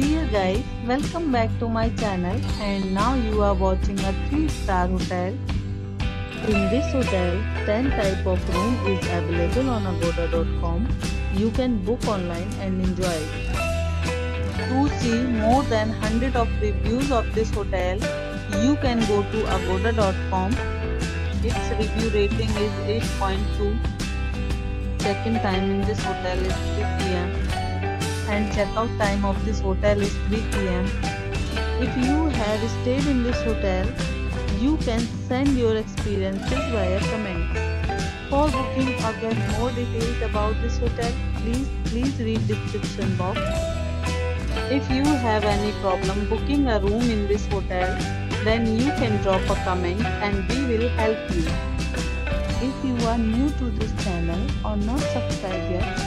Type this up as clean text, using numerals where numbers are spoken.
Dear guys, welcome back to my channel, and now you are watching a 3-star hotel. In this hotel, 10 type of room is available on agoda.com. You can book online and enjoy it. To see more than 100 of reviews of this hotel, you can go to agoda.com. Its review rating is 8.2. Check-in time in this hotel is 3 p.m. and check-out time of this hotel is 3 p.m. If you have stayed in this hotel, you can send your experiences via comments. For booking or get more details about this hotel, please read description box. If you have any problem booking a room in this hotel, then you can drop a comment and we will help you. If you are new to this channel or not subscribed yet,